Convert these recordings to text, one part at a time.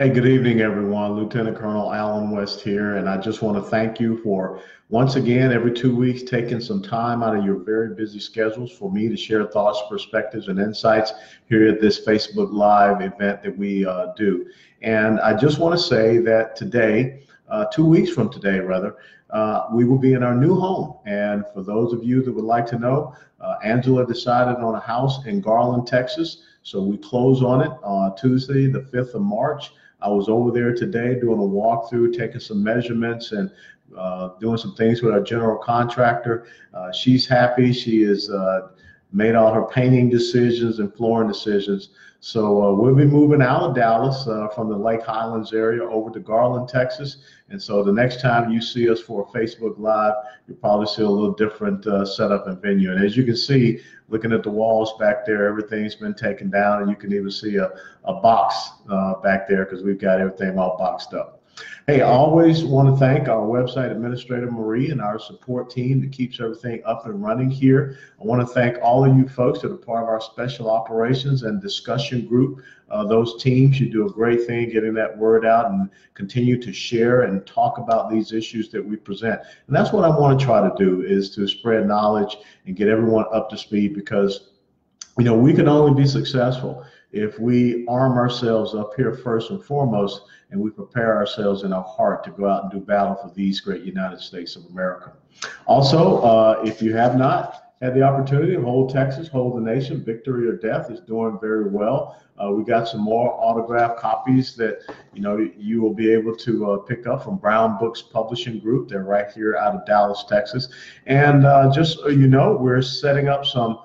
Hey, good evening, everyone. Lieutenant Colonel Allen West here, and I just want to thank you for, once again, every 2 weeks, taking some time out of your very busy schedules for me to share thoughts, perspectives, and insights here at this Facebook Live event that we do. And I just want to say that today, 2 weeks from today, rather, we will be in our new home. And for those of you that would like to know, Angela decided on a house in Garland, Texas. So we close on it on Tuesday, the 5th of March. I was over there today doing a walkthrough, taking some measurements and doing some things with our general contractor. She's happy. She has made all her painting decisions and flooring decisions. So we'll be moving out of Dallas from the Lake Highlands area over to Garland, Texas. And so the next time you see us for a Facebook Live, you'll probably see a little different setup and venue. And as you can see, looking at the walls back there, everything's been taken down, and you can even see a box back there because we've got everything all boxed up. Hey, I always want to thank our website administrator, Marie, and our support team that keeps everything up and running here. I want to thank all of you folks that are part of our special operations and discussion group. Those teams, you do a great thing getting that word out and continue to share and talk about these issues that we present. And that's what I want to try to do, is to spread knowledge and get everyone up to speed, because, you know, we can only be successful if we arm ourselves up here first and foremost, and we prepare ourselves in our heart to go out and do battle for these great United States of America. Also, if you have not had the opportunity, Hold Texas, Hold the Nation, Victory or Death is doing very well. We got some more autographed copies that, you know, you will be able to pick up from Brown Books Publishing Group. They're right here out of Dallas, Texas. And just so you know, we're setting up some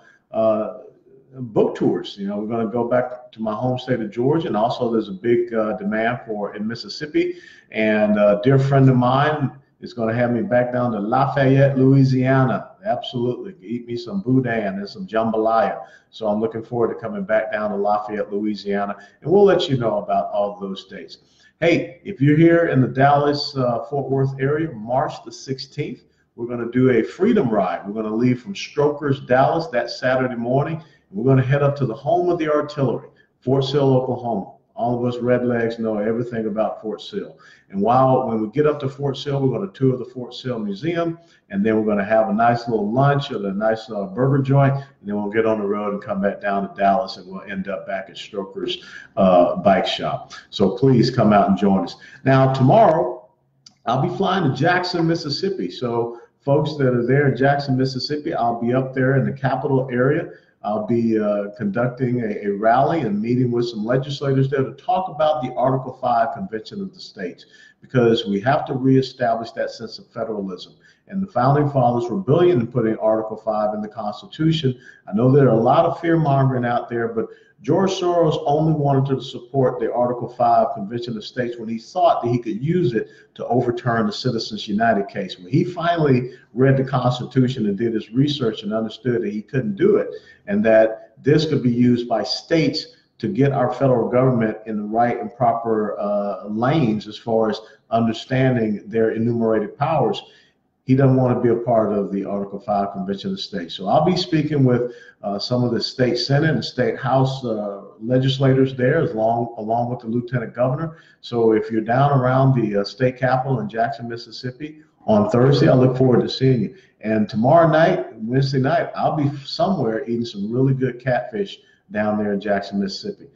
book tours. You know, we're going to go back to my home state of Georgia, and also there's a big demand for in Mississippi. And a dear friend of mine is going to have me back down to Lafayette, Louisiana. Absolutely. Eat me some boudin and some jambalaya. So I'm looking forward to coming back down to Lafayette, Louisiana, and we'll let you know about all of those dates. Hey, if you're here in the Dallas, Fort Worth area, March the 16th, we're going to do a freedom ride. We're going to leave from Strokers, Dallas, that Saturday morning. We're going to head up to the home of the artillery, Fort Sill, Oklahoma. All of us redlegs know everything about Fort Sill. And when we get up to Fort Sill, we're going to tour the Fort Sill Museum, and then we're going to have a nice little lunch at a nice burger joint, and then we'll get on the road and come back down to Dallas, and we'll end up back at Strokers Bike Shop. So please come out and join us. Now, tomorrow, I'll be flying to Jackson, Mississippi. So folks that are there in Jackson, Mississippi, I'll be up there in the capital area. I'll be conducting a rally and meeting with some legislators there to talk about the Article 5 Convention of the States, because we have to reestablish that sense of federalism. And the Founding Fathers were brilliant in putting Article 5 in the Constitution. I know there are a lot of fear-mongering out there, but George Soros only wanted to support the Article 5 Convention of States when he thought that he could use it to overturn the Citizens United case. When he finally read the Constitution and did his research and understood that he couldn't do it, and that this could be used by states to get our federal government in the right and proper lanes as far as understanding their enumerated powers, he doesn't want to be a part of the Article 5 Convention of the States. So I'll be speaking with some of the state senate and state house legislators there, along with the lieutenant governor. So if you're down around the state capitol in Jackson, Mississippi on Thursday, I look forward to seeing you. And tomorrow night, Wednesday night, I'll be somewhere eating some really good catfish down there in Jackson, Mississippi.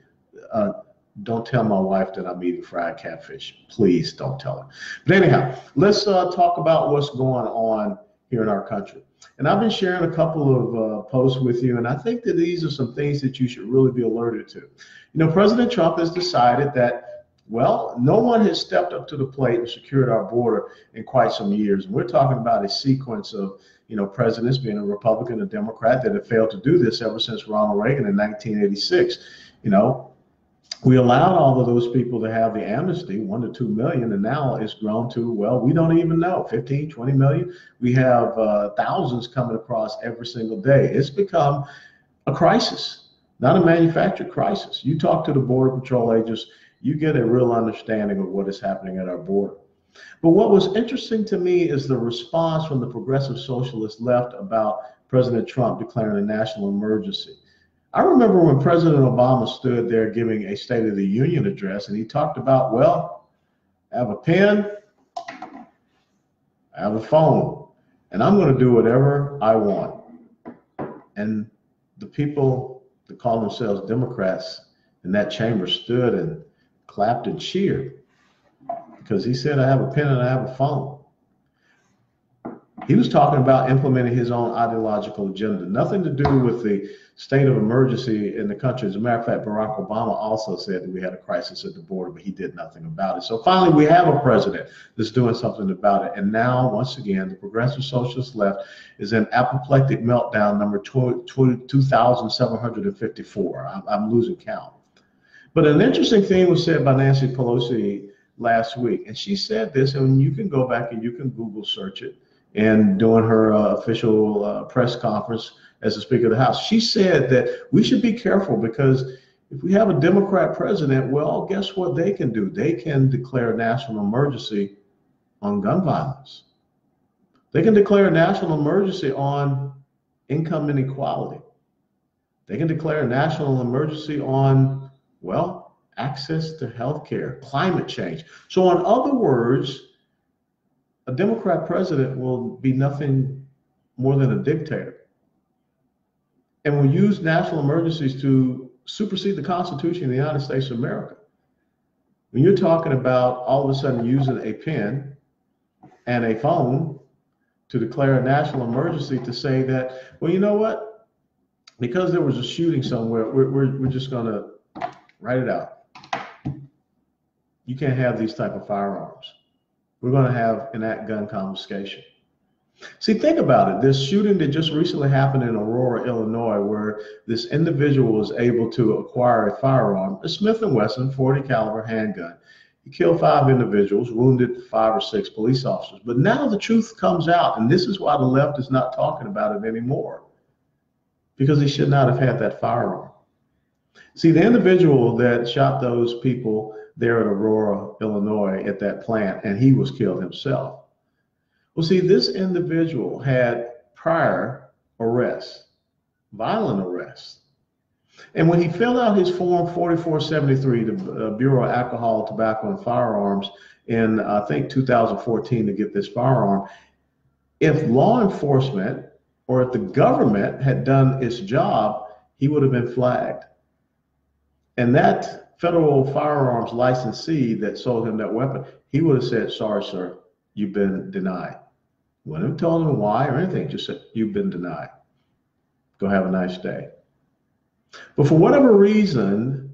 Don't tell my wife that I'm eating fried catfish. Please don't tell her. But anyhow, let's talk about what's going on here in our country. And I've been sharing a couple of posts with you, and I think that these are some things that you should really be alerted to. You know, President Trump has decided that, well, no one has stepped up to the plate and secured our border in quite some years. And we're talking about a sequence of, you know, presidents, being a Republican and Democrat, that have failed to do this ever since Ronald Reagan in 1986. You know, we allowed all of those people to have the amnesty, 1 to 2 million, and now it's grown to, well, we don't even know, 15, 20 million. We have thousands coming across every single day. It's become a crisis, not a manufactured crisis. You talk to the Border Patrol agents, you get a real understanding of what is happening at our border. But what was interesting to me is the response from the progressive socialist left about President Trump declaring a national emergency. I remember when President Obama stood there giving a State of the Union address, and he talked about, well, I have a pen, I have a phone, and I'm going to do whatever I want. And the people that call themselves Democrats in that chamber stood and clapped and cheered because he said, I have a pen and I have a phone. He was talking about implementing his own ideological agenda, nothing to do with the state of emergency in the country. As a matter of fact, Barack Obama also said that we had a crisis at the border, but he did nothing about it. So finally, we have a president that's doing something about it. And now, once again, the progressive socialist left is in apoplectic meltdown number 2,754. I'm losing count. But an interesting thing was said by Nancy Pelosi last week. And she said this, and you can go back and you can Google search it. And during her official press conference as the Speaker of the House, she said that we should be careful because if we have a Democrat president, well, guess what they can do? They can declare a national emergency on gun violence. They can declare a national emergency on income inequality. They can declare a national emergency on, well, access to health care, climate change. So in other words, a Democrat president will be nothing more than a dictator and will use national emergencies to supersede the Constitution of the United States of America. When you're talking about all of a sudden using a pen and a phone to declare a national emergency to say that, well, you know what? Because there was a shooting somewhere, we're just going to write it out. You can't have these type of firearms. We're going to have enact gun confiscation. See, think about it. This shooting that just recently happened in Aurora, Illinois, where this individual was able to acquire a firearm, a Smith & Wesson 40 caliber handgun. He killed 5 individuals, wounded 5 or 6 police officers. But now the truth comes out, and this is why the left is not talking about it anymore, because he should not have had that firearm. See, the individual that shot those people there at Aurora, Illinois, at that plant, and he was killed himself. Well, see, this individual had prior arrests, violent arrests. And when he filled out his Form 4473, the Bureau of Alcohol, Tobacco, and Firearms, in, I think, 2014 to get this firearm, if law enforcement or if the government had done its job, he would have been flagged. And that federal firearms licensee that sold him that weapon, he would have said, sorry, sir, you've been denied. Wouldn't have told him why or anything, just said, you've been denied. Go have a nice day. But for whatever reason,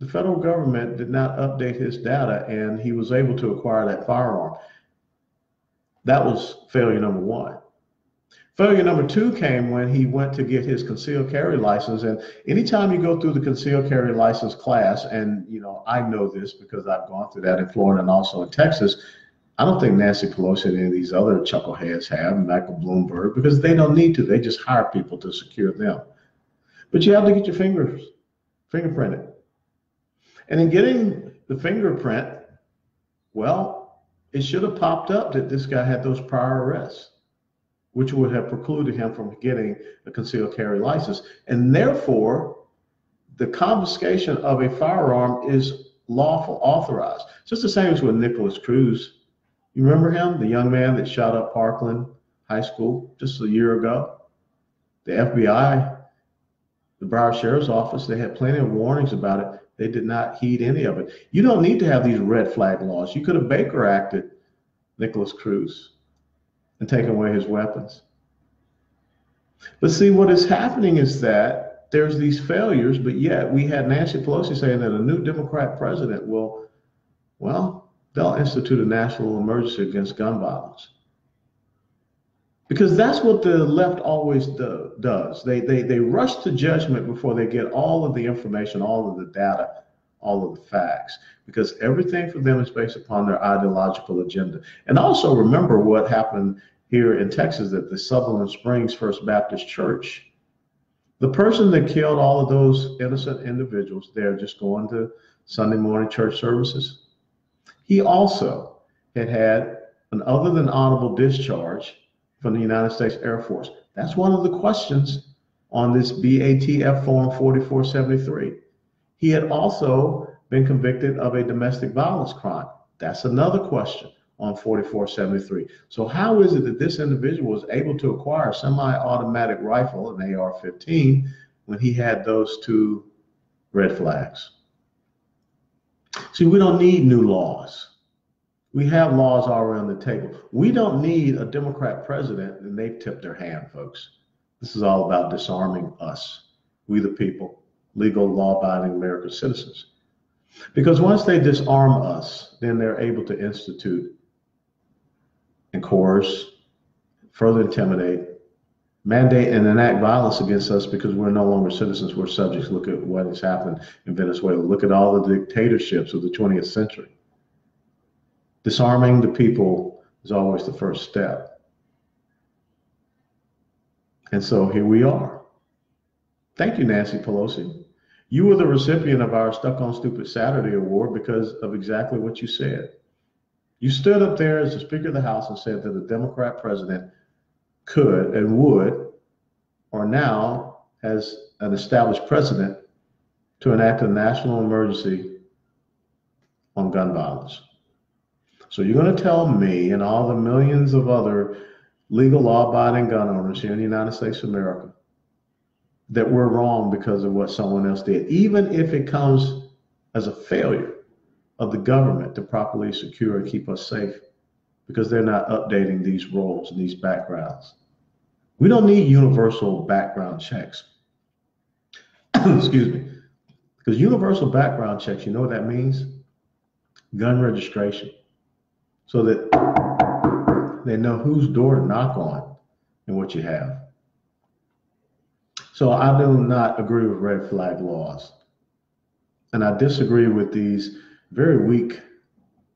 the federal government did not update his data, and he was able to acquire that firearm. That was failure number 1. Failure number 2 came when he went to get his concealed carry license. And anytime you go through the concealed carry license class, and you know, I know this because I've gone through that in Florida and also in Texas. I don't think Nancy Pelosi and any of these other chuckleheads have, Michael Bloomberg, because they don't need to. They just hire people to secure them. But you have to get your fingerprinted. And in getting the fingerprint, well, it should have popped up that this guy had those prior arrests, which would have precluded him from getting a concealed carry license. And therefore, the confiscation of a firearm is lawful authorized. Just the same as with Nicholas Cruz. You remember him, the young man that shot up Parkland High School just a year ago? The FBI, the Broward Sheriff's Office, they had plenty of warnings about it. They did not heed any of it. You don't need to have these red flag laws. You could have Baker Acted Nicholas Cruz and take away his weapons. But see, what is happening is that there's these failures, but yet we had Nancy Pelosi saying that a new Democrat president will, well, they'll institute a national emergency against gun violence. Because that's what the left always does. They rush to judgment before they get all of the information, all of the data, all of the facts, because everything for them is based upon their ideological agenda. And also remember what happened here in Texas at the Sutherland Springs First Baptist Church. The person that killed all of those innocent individuals there just going to Sunday morning church services, he also had had an other than honorable discharge from the United States Air Force. That's one of the questions on this BATF Form 4473. He had also been convicted of a domestic violence crime. That's another question on 4473. So how is it that this individual was able to acquire a semi-automatic rifle, an AR-15, when he had those two red flags? See, we don't need new laws. We have laws all around the table. We don't need a Democrat president, and they've tipped their hand, folks. This is all about disarming us, we the people, legal, law-abiding American citizens. Because once they disarm us, then they're able to institute and coerce, further intimidate, mandate, and enact violence against us because we're no longer citizens, we're subjects. Look at what has happened in Venezuela. Look at all the dictatorships of the 20th century. Disarming the people is always the first step. And so here we are. Thank you, Nancy Pelosi. You were the recipient of our Stuck on Stupid Saturday award because of exactly what you said. You stood up there as the Speaker of the House and said that the Democrat president could and would, or now has an established precedent to enact a national emergency on gun violence. So you're going to tell me and all the millions of other legal law-abiding gun owners here in the United States of America that we're wrong because of what someone else did, even if it comes as a failure of the government to properly secure and keep us safe because they're not updating these roles and these backgrounds. We don't need universal background checks. Excuse me. Because universal background checks, you know what that means? Gun registration. So that they know whose door to knock on and what you have. So I do not agree with red flag laws. And I disagree with these very weak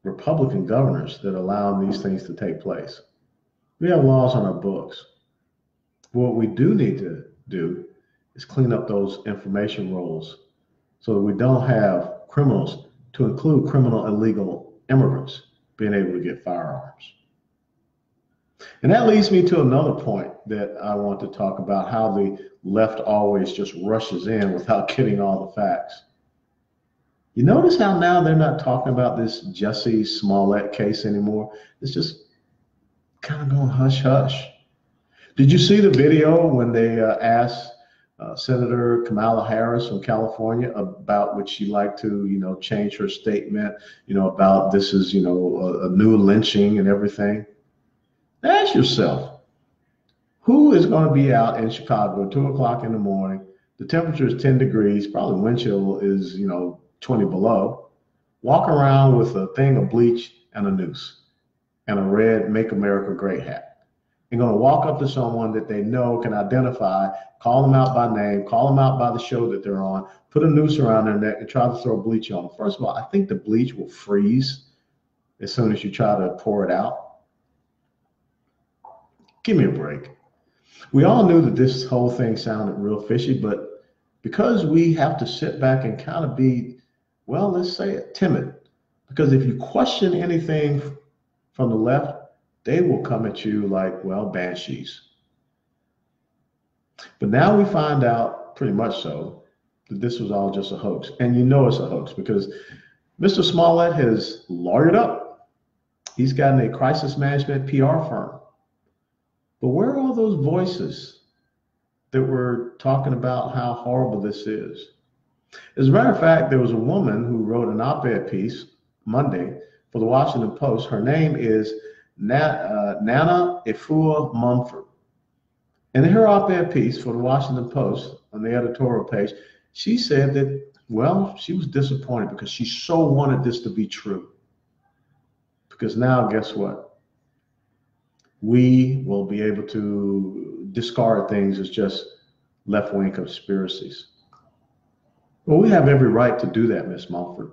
Republican governors that allow these things to take place. We have laws on our books. What we do need to do is clean up those information roles so that we don't have criminals, to include criminal illegal immigrants, being able to get firearms. And that leads me to another point that I want to talk about, how the left always just rushes in without getting all the facts. You notice how now they're not talking about this Jussie Smollett case anymore. It's just kind of going hush hush. Did you see the video when they asked Senator Kamala Harris from California about would she like to, you know, change her statement, you know, about this is, you know, a new lynching and everything? Ask yourself, who is going to be out in Chicago at 2 o'clock in the morning? The temperature is 10 degrees, probably wind chill is, you know, 20 below. Walk around with a thing of bleach and a noose and a red Make America Great hat. They're going to walk up to someone that they know can identify, call them out by name, call them out by the show that they're on, put a noose around their neck and try to throw bleach on them. First of all, I think the bleach will freeze as soon as you try to pour it out. Give me a break. We all knew that this whole thing sounded real fishy, but because we have to sit back and kind of be, well, let's say it, timid, because if you question anything from the left, they will come at you like, well, banshees. But now we find out, pretty much so, that this was all just a hoax. And you know it's a hoax because Mr. Smollett has lawyered up. He's gotten a crisis management PR firm. But where are all those voices that were talking about how horrible this is? As a matter of fact, there was a woman who wrote an op-ed piece Monday for the Washington Post. Her name is Nana Efua Mumford. And in her op-ed piece for the Washington Post on the editorial page, she said that, well, she was disappointed because she so wanted this to be true. Because now, guess what? We will be able to discard things as just left-wing conspiracies. Well, we have every right to do that, Miss Mumford.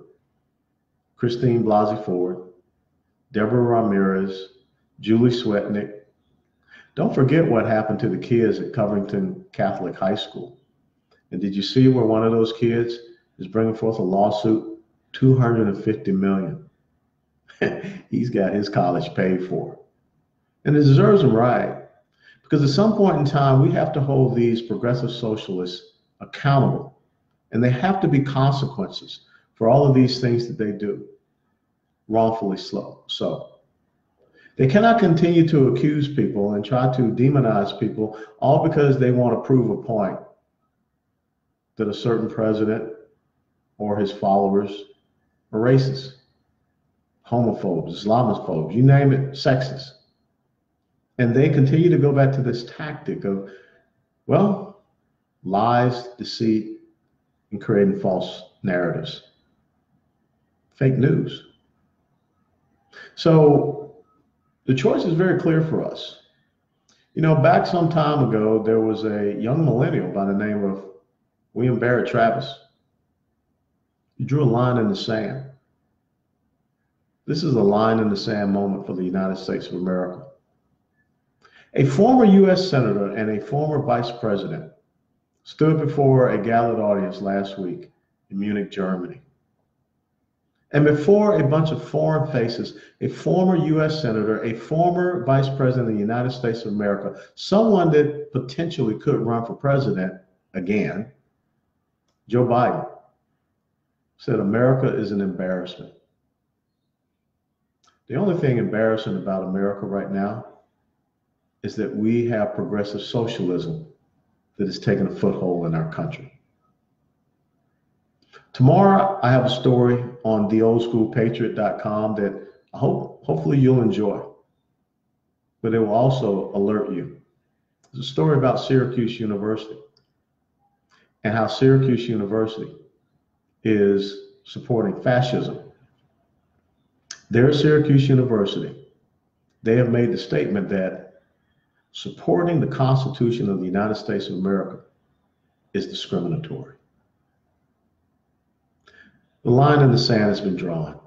Christine Blasey Ford, Deborah Ramirez, Julie Swetnick. Don't forget what happened to the kids at Covington Catholic High School. And did you see where one of those kids is bringing forth a lawsuit? $250 million. He's got his college paid for. And it deserves him right. Because at some point in time, we have to hold these progressive socialists accountable. And there have to be consequences for all of these things that they do, wrongfully so. They cannot continue to accuse people and try to demonize people all because they want to prove a point that a certain president or his followers are racist, homophobes, Islamophobes, you name it, sexist. And they continue to go back to this tactic of, well, lies, deceit, and creating false narratives, fake news. So the choice is very clear for us. You know, back some time ago, there was a young millennial by the name of William Barrett Travis. He drew a line in the sand. This is a line in the sand moment for the United States of America. A former U.S. Senator and a former Vice President stood before a gathered audience last week in Munich, Germany. And before a bunch of foreign faces, a former U.S. Senator, a former Vice President of the United States of America, someone that potentially could run for president again, Joe Biden, said America is an embarrassment. The only thing embarrassing about America right now is that we have progressive socialism that has taken a foothold in our country. Tomorrow, I have a story on theoldschoolpatriot.com that I hopefully you'll enjoy, but it will also alert you. It's a story about Syracuse University and how Syracuse University is supporting fascism. There at Syracuse University, they have made the statement that supporting the Constitution of the United States of America is discriminatory. The line in the sand has been drawn.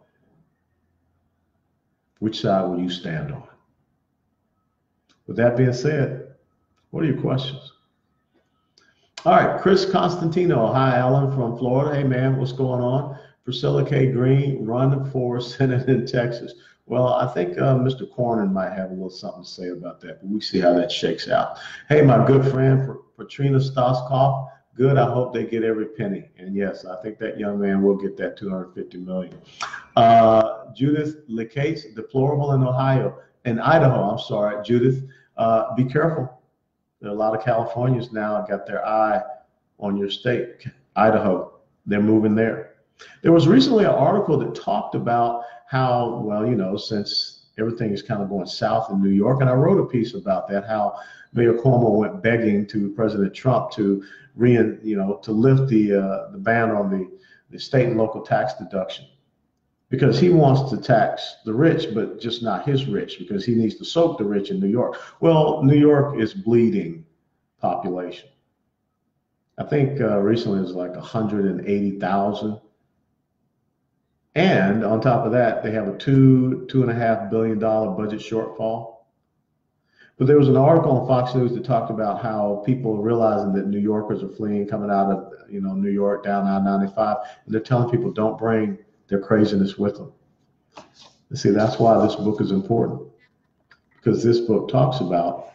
Which side will you stand on? With that being said, what are your questions? All right, Chris Constantino. Hi, Alan from Florida. Hey, man, what's going on? Priscilla K. Green, run for Senate in Texas. Well, I think Mr. Cornyn might have a little something to say about that, but we see how that shakes out. Hey, my good friend, Patrina Stoskopf, good, I hope they get every penny. And yes, I think that young man will get that $250 million. Judith LeCase, deplorable in Ohio, in Idaho, I'm sorry, Judith, be careful. There are a lot of Californians now got their eye on your state, Idaho. They're moving there. There was recently an article that talked about how, well, you know, since everything is kind of going south in New York, and I wrote a piece about that, how Mayor Cuomo went begging to President Trump to lift the ban on the state and local tax deduction, because he wants to tax the rich, but just not his rich, because he needs to soak the rich in New York. Well, New York is bleeding population. I think recently it was like 180,000. And on top of that, they have a $2.5 billion budget shortfall. But there was an article on Fox News that talked about how people are realizing that New Yorkers are fleeing, coming out of New York down I-95, and they're telling people don't bring their craziness with them. You see, that's why this book is important, because this book talks about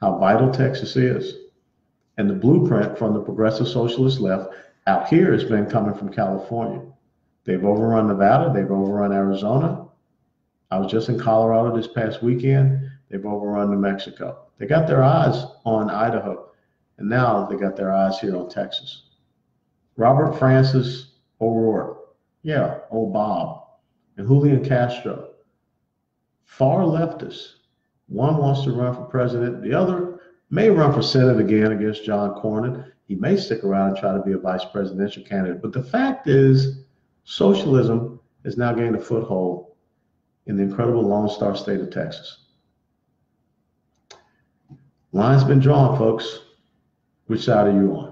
how vital Texas is, and the blueprint from the progressive socialist left out here has been coming from California. They've overrun Nevada, they've overrun Arizona. I was just in Colorado this past weekend. They've overrun New Mexico. They got their eyes on Idaho, and now they got their eyes here on Texas. Robert Francis O'Rourke, yeah, old Bob, and Julian Castro, far leftists. One wants to run for president, the other may run for Senate again against John Cornyn. He may stick around and try to be a vice presidential candidate. But the fact is, socialism has now gained a foothold in the incredible Lone Star State of Texas. Line's been drawn, folks. Which side are you on?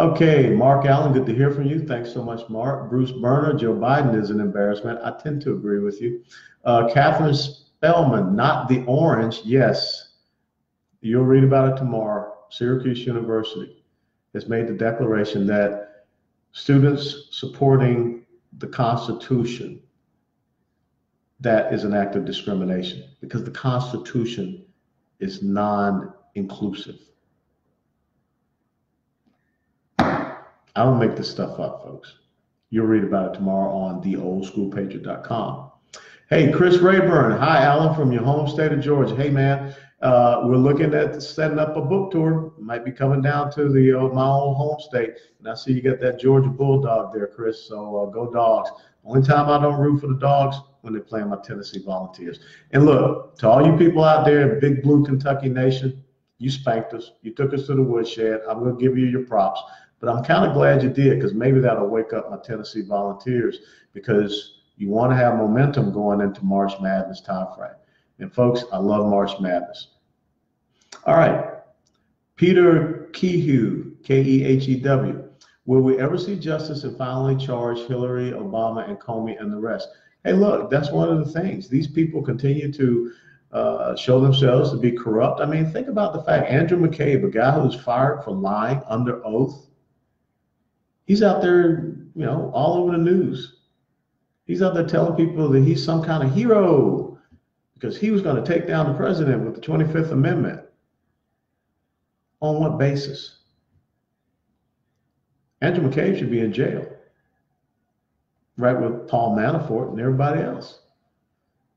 Okay, Mark Allen, good to hear from you. Thanks so much, Mark. Bruce Berner, Joe Biden is an embarrassment. I tend to agree with you. Catherine Spellman, not the orange, yes. You'll read about it tomorrow. Syracuse University has made the declaration that students supporting the Constitution that is an act of discrimination, because the Constitution is non-inclusive. I don't make this stuff up, folks. You'll read about it tomorrow on theoldschoolpatriot.com. Hey, Chris Rayburn. Hi, Alan, from your home state of Georgia. Hey, man, we're looking at setting up a book tour. Might be coming down to the my own home state. And I see you got that Georgia Bulldog there, Chris. So go Dogs. Only time I don't root for the Dogs, when they're playing my Tennessee Volunteers. And look, to all you people out there, Big Blue Kentucky Nation, you spanked us. You took us to the woodshed. I'm going to give you your props. But I'm kind of glad you did, because maybe that'll wake up my Tennessee Volunteers, because you want to have momentum going into March Madness time frame. And folks, I love March Madness. All right. Peter Kehew, K-E-H-E-W. Will we ever see justice and finally charge Hillary, Obama, and Comey and the rest? Hey, look, that's one of the things. These people continue to show themselves to be corrupt. I mean, think about the fact Andrew McCabe, a guy who was fired for lying under oath, he's out there, you know, all over the news. He's out there telling people that he's some kind of hero because he was going to take down the president with the 25th Amendment. On what basis? Andrew McCabe should be in jail, right, with Paul Manafort and everybody else.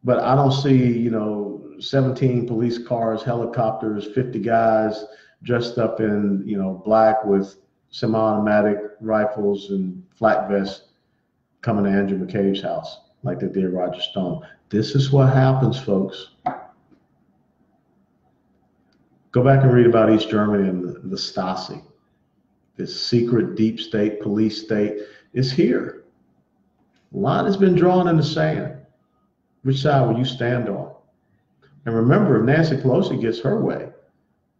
But I don't see, you know, 17 police cars, helicopters, 50 guys dressed up in, you know, black with semi-automatic rifles and flat vests coming to Andrew McCabe's house like they did Roger Stone. This is what happens, folks. Go back and read about East Germany and the Stasi. This secret deep state, police state is here. A line has been drawn in the sand. Which side will you stand on? And remember, if Nancy Pelosi gets her way,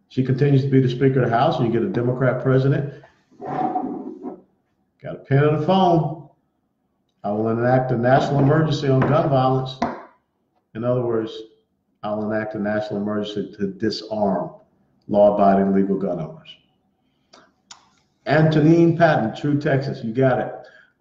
she continues to be the Speaker of the House, and you get a Democrat president. Got a pen on the phone. I will enact a national emergency on gun violence. In other words, I will enact a national emergency to disarm law-abiding legal gun owners. Antonine Patton, True Texas, you got it.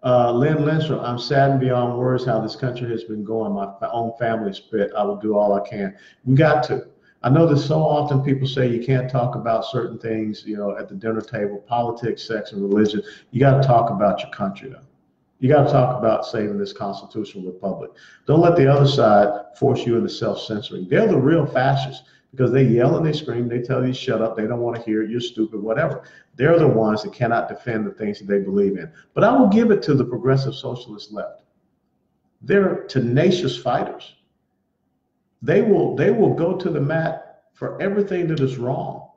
Lynn Lindstrom, I'm saddened beyond words how this country has been going. My own family split. I will do all I can. We got to. I know that so often people say you can't talk about certain things, you know, at the dinner table, politics, sex, and religion. You got to talk about your country, though. You got to talk about saving this constitutional republic. Don't let the other side force you into self-censoring. They're the real fascists, because they yell and they scream. They tell you, shut up. They don't want to hear it. You're stupid, whatever. They're the ones that cannot defend the things that they believe in. But I will give it to the progressive socialist left. They're tenacious fighters. They will go to the mat for everything that is wrong.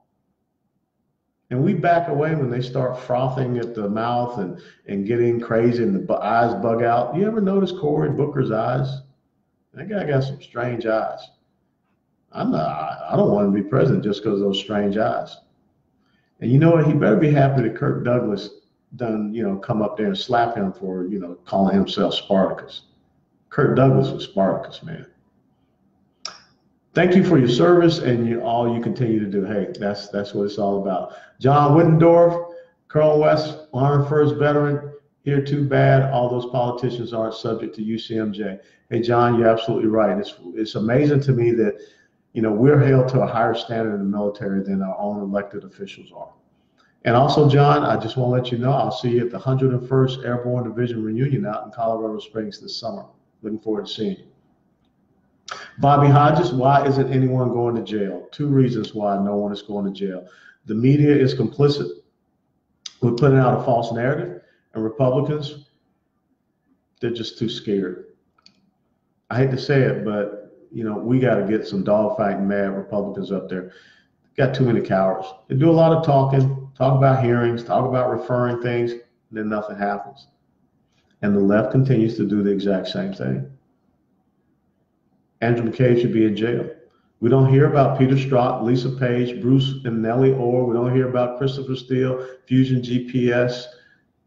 And we back away when they start frothing at the mouth and getting crazy and the eyes bug out. You ever notice Cory Booker's eyes? That guy got some strange eyes. I don't want to be president just because of those strange eyes. And you know what? He better be happy that Kirk Douglas done, you know, come up there and slap him for, you know, calling himself Spartacus. Kirk Douglas was Spartacus, man. Thank you for your service and all you continue to do. Hey, that's what it's all about. John Wittendorf, Colonel West, Army First Veteran, here too bad all those politicians aren't subject to UCMJ. Hey, John, you're absolutely right. It's amazing to me that, you know, we're held to a higher standard in the military than our own elected officials are. And also, John, I just want to let you know, I'll see you at the 101st Airborne Division reunion out in Colorado Springs this summer. Looking forward to seeing you. Bobby Hodges, why isn't anyone going to jail? Two reasons why no one is going to jail. The media is complicit. We're putting out a false narrative, and Republicans, they're just too scared. I hate to say it, but, you know, we got to get some dogfighting mad Republicans up there. Got too many cowards. They do a lot of talking, talk about hearings, talk about referring things, and then nothing happens. And the left continues to do the exact same thing. Andrew McCabe should be in jail. We don't hear about Peter Strzok, Lisa Page, Bruce and Nellie Orr. We don't hear about Christopher Steele, Fusion GPS,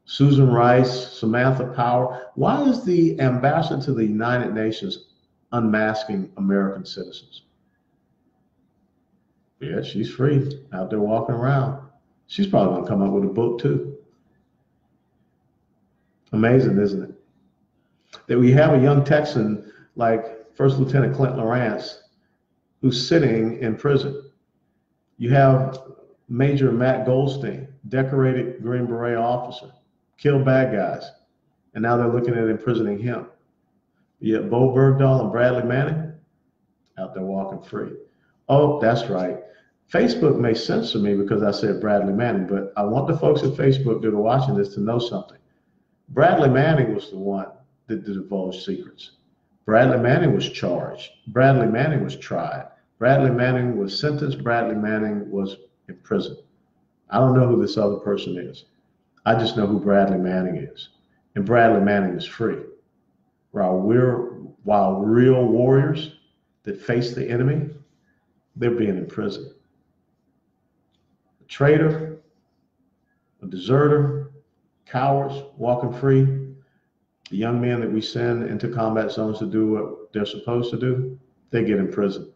Susan Rice, Samantha Power. Why is the ambassador to the United Nations unmasking American citizens? Yeah, she's free out there walking around. She's probably going to come up with a book too. Amazing, isn't it? That we have a young Texan like First Lieutenant Clint Lawrence, who's sitting in prison. You have Major Matt Goldstein, decorated Green Beret officer, killed bad guys, and now they're looking at imprisoning him. You have Bo Bergdahl and Bradley Manning out there walking free. Oh, that's right. Facebook may censor me because I said Bradley Manning, but I want the folks at Facebook that are watching this to know something. Bradley Manning was the one that divulged secrets. Bradley Manning was charged. Bradley Manning was tried. Bradley Manning was sentenced. Bradley Manning was in prison. I don't know who this other person is. I just know who Bradley Manning is. And Bradley Manning is free. While real warriors that face the enemy, they're being imprisoned. A traitor, a deserter, cowards walking free, the young men that we send into combat zones to do what they're supposed to do, they get imprisoned.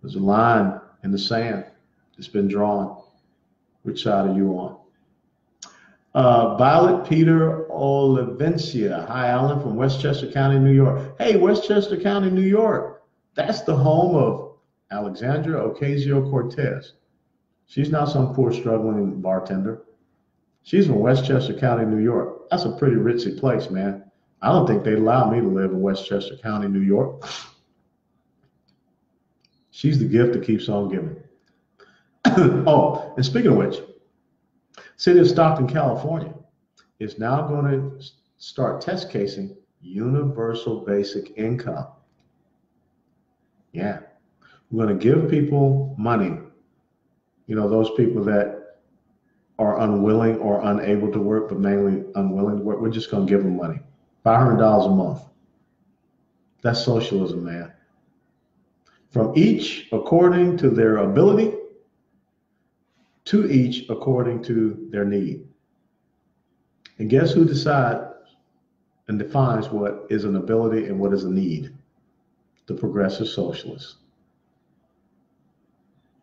There's a line in the sand that's been drawn. Which side are you on? Violet Peter Olivencia. Hi, Alan, from Westchester County, New York. Hey, Westchester County, New York. That's the home of Alexandria Ocasio-Cortez. She's not some poor struggling bartender. She's from Westchester County, New York. That's a pretty ritzy place, man. I don't think they'd allow me to live in Westchester County, New York. She's the gift that keeps on giving. Oh, and speaking of which, city of Stockton, California is now going to start test casing universal basic income. Yeah, we're going to give people money. You know, those people that are unwilling or unable to work, but mainly unwilling to work, we're just going to give them money. $500 a month. That's socialism, man. From each according to their ability, to each according to their need. And guess who decides and defines what is an ability and what is a need? The progressive socialists.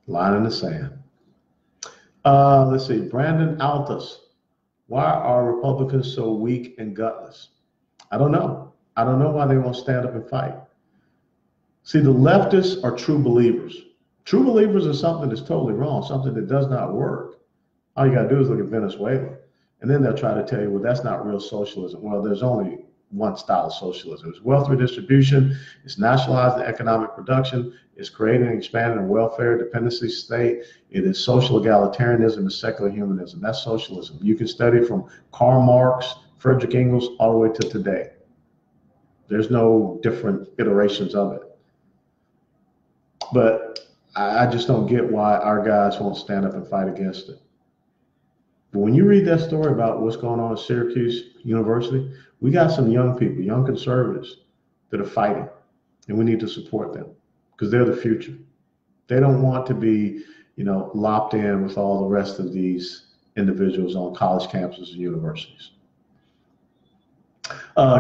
Line in the sand. Let's see, Brandon Altus. Why are Republicans so weak and gutless? I don't know. I don't know why they won't stand up and fight. See, the leftists are true believers. True believers are something that's totally wrong, something that does not work. All you got to do is look at Venezuela. And then they'll try to tell you, well, that's not real socialism. Well, there's only one style of socialism. It's wealth redistribution. It's nationalizing economic production. It's creating and expanding a welfare dependency state. It is social egalitarianism and secular humanism. That's socialism. You can study from Karl Marx, Frederick Engels, all the way to today. There's no different iterations of it. But I just don't get why our guys won't stand up and fight against it. But when you read that story about what's going on at Syracuse University, we got some young people, young conservatives that are fighting, and we need to support them because they're the future. They don't want to be, you know, lopped in with all the rest of these individuals on college campuses and universities.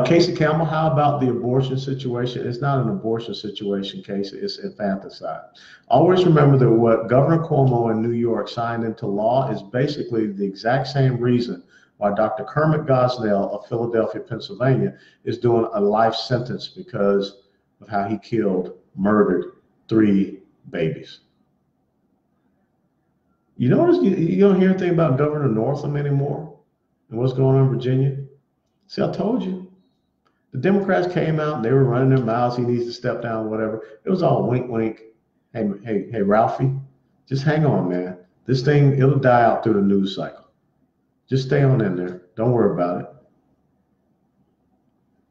Casey Campbell, how about the abortion situation? It's not an abortion situation, Casey. It's infanticide. Always remember that what Governor Cuomo in New York signed into law is basically the exact same reason why Dr. Kermit Gosnell of Philadelphia, Pennsylvania, is doing a life sentence because of how he killed, murdered 3 babies. You notice you don't hear anything about Governor Northam anymore and what's going on in Virginia. See, I told you. The Democrats came out and they were running their mouths. He needs to step down, whatever. It was all wink, wink. Hey, Ralphie, just hang on, man. This thing, it'll die out through the news cycle. Just stay on in there. Don't worry about it.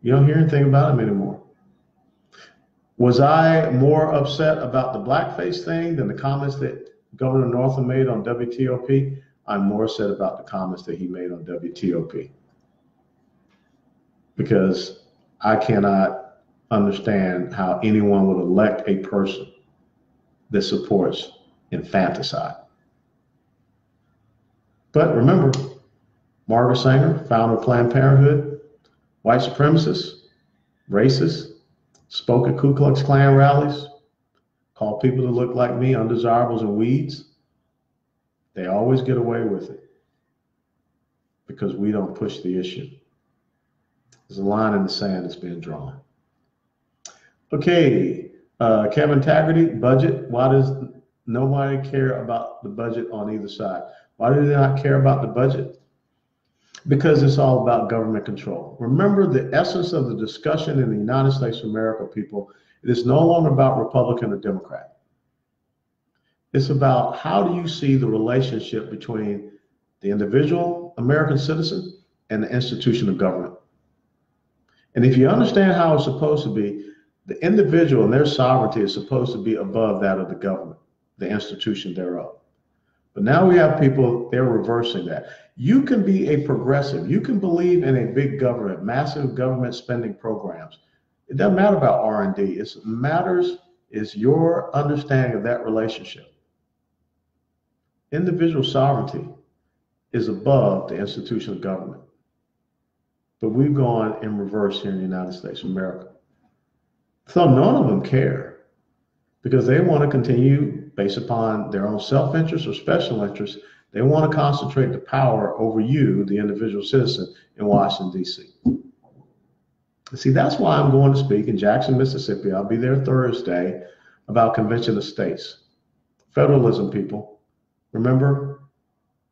You don't hear anything about him anymore. Was I more upset about the blackface thing than the comments that Governor Northam made on WTOP? I'm more upset about the comments that he made on WTOP. Because I cannot understand how anyone would elect a person that supports infanticide. But remember, Margaret Sanger, founder of Planned Parenthood, white supremacists, racists, spoke at Ku Klux Klan rallies, called people that look like me undesirables and weeds. They always get away with it because we don't push the issue. There's a line in the sand that's being drawn. Okay, Kevin Taggarty, budget. Why does nobody care about the budget on either side? Why do they not care about the budget? Because it's all about government control. Remember the essence of the discussion in the United States of America, people. It is no longer about Republican or Democrat. It's about how do you see the relationship between the individual American citizen and the institution of government. And if you understand how it's supposed to be, the individual and their sovereignty is supposed to be above that of the government, the institution thereof. But now we have people, they're reversing that. You can be a progressive. You can believe in a big government, massive government spending programs. It doesn't matter about R&D. It matters is your understanding of that relationship. Individual sovereignty is above the institution of government. But we've gone in reverse here in the United States of America. So none of them care because they want to continue based upon their own self-interest or special interest. They want to concentrate the power over you, the individual citizen in Washington, D.C. See, that's why I'm going to speak in Jackson, Mississippi. I'll be there Thursday about Convention of States. Federalism, people. Remember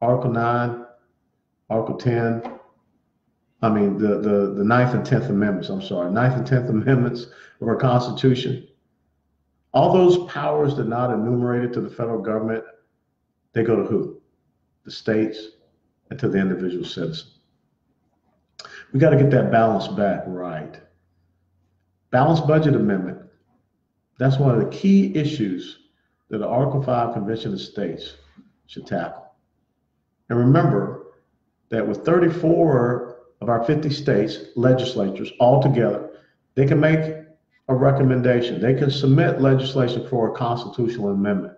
Article 9, Article 10, I mean, the 9th and 10th Amendments, I'm sorry, 9th and 10th Amendments of our Constitution. All those powers that are not enumerated to the federal government, they go to who? The states and to the individual citizen. We got to get that balance back right. Balanced budget amendment. That's one of the key issues that the Article 5 Convention of States should tackle. And remember that with 34 of our 50 states, legislatures all together, they can make a recommendation. They can submit legislation for a constitutional amendment.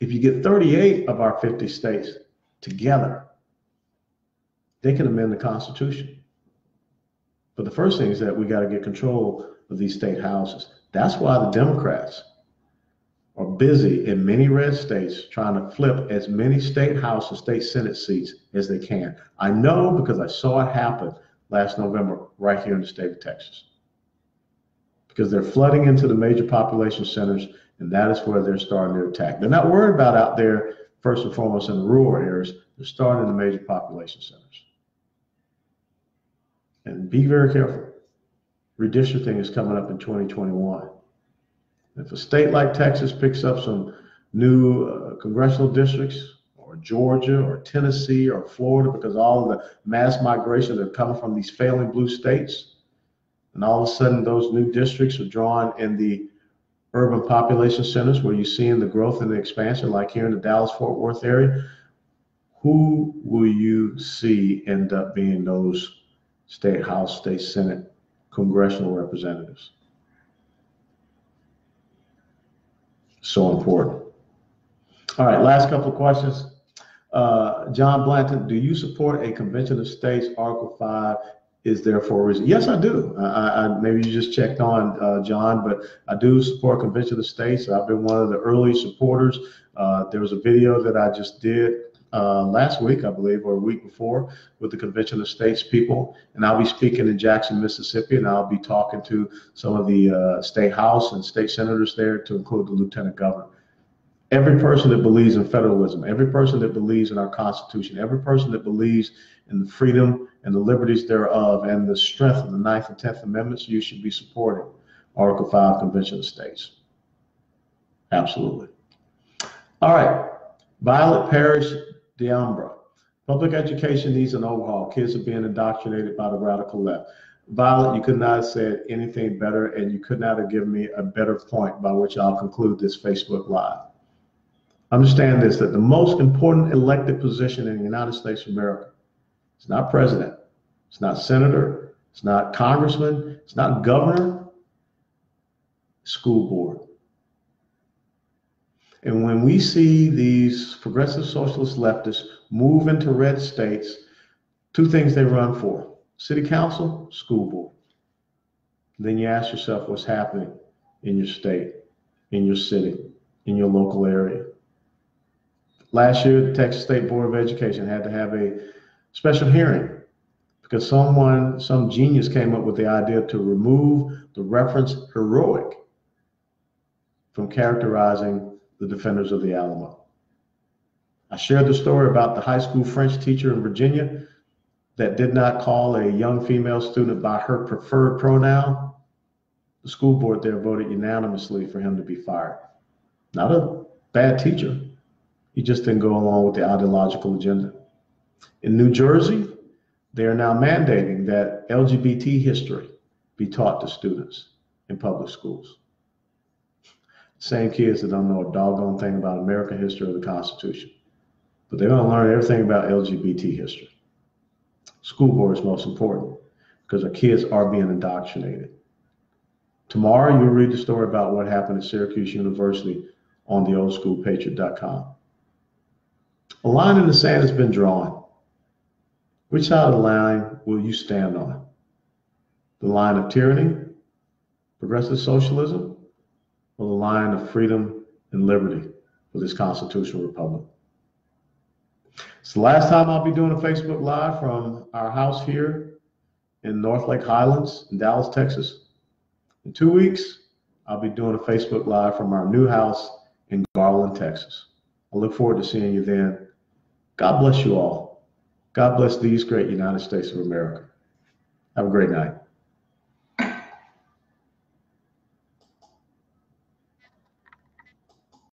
If you get 38 of our 50 states together, they can amend the Constitution. But the first thing is that we got to get control of these state houses. That's why the Democrats are busy in many red states trying to flip as many state house and state senate seats as they can. I know because I saw it happen last November right here in the state of Texas. Because they're flooding into the major population centers, and that is where they're starting to attack. They're not worried about out there, first and foremost, in the rural areas. They're starting in the major population centers. And be very careful. Redistricting is coming up in 2021. If a state like Texas picks up some new congressional districts, or Georgia, or Tennessee, or Florida, because all of the mass migration that are coming from these failing blue states, and all of a sudden those new districts are drawn in the urban population centers where you're seeing the growth and the expansion, like here in the Dallas-Fort Worth area, who will you see end up being those state house, state senate, congressional representatives? So important. All right, last couple of questions. John Blanton, do you support a Convention of States? Article 5 is there for a reason? Yes, I do. I maybe you just checked on, John, but I do support Convention of States. I've been one of the early supporters. There was a video that I just did last week, I believe, or a week before, with the Convention of States people, and I'll be speaking in Jackson, Mississippi, and I'll be talking to some of the state house and state senators there, to include the lieutenant governor. Every person that believes in federalism, every person that believes in our Constitution, every person that believes in the freedom and the liberties thereof and the strength of the 9th and 10th Amendments, you should be supporting Article 5 Convention of States. Absolutely. All right, Violet Parish D'Ambra. Public education needs an overhaul. Kids are being indoctrinated by the radical left. Violet, you could not have said anything better, and you could not have given me a better point by which I'll conclude this Facebook Live. Understand this, that the most important elected position in the United States of America is not president, it's not senator, it's not congressman, it's not governor, school board. And when we see these progressive socialist leftists move into red states, two things they run for: city council, school board. Then you ask yourself what's happening in your state, in your city, in your local area. Last year, the Texas State Board of Education had to have a special hearing because some genius came up with the idea to remove the reference heroic from characterizing the defenders of the Alamo. I shared the story about the high school French teacher in Virginia that did not call a young female student by her preferred pronoun. The school board there voted unanimously for him to be fired. Not a bad teacher. He just didn't go along with the ideological agenda. In New Jersey, they are now mandating that LGBT history be taught to students in public schools. Same kids that don't know a doggone thing about American history or the Constitution, but they're going to learn everything about LGBT history. School board is most important because our kids are being indoctrinated. Tomorrow, you'll read the story about what happened at Syracuse University on theoldschoolpatriot.com. A line in the sand has been drawn. Which side of the line will you stand on? The line of tyranny, progressive socialism, or the line of freedom and liberty for this constitutional republic? It's the last time I'll be doing a Facebook Live from our house here in North Lake Highlands in Dallas, Texas. In 2 weeks, I'll be doing a Facebook Live from our new house in Garland, Texas. I look forward to seeing you then. God bless you all. God bless these great United States of America. Have a great night.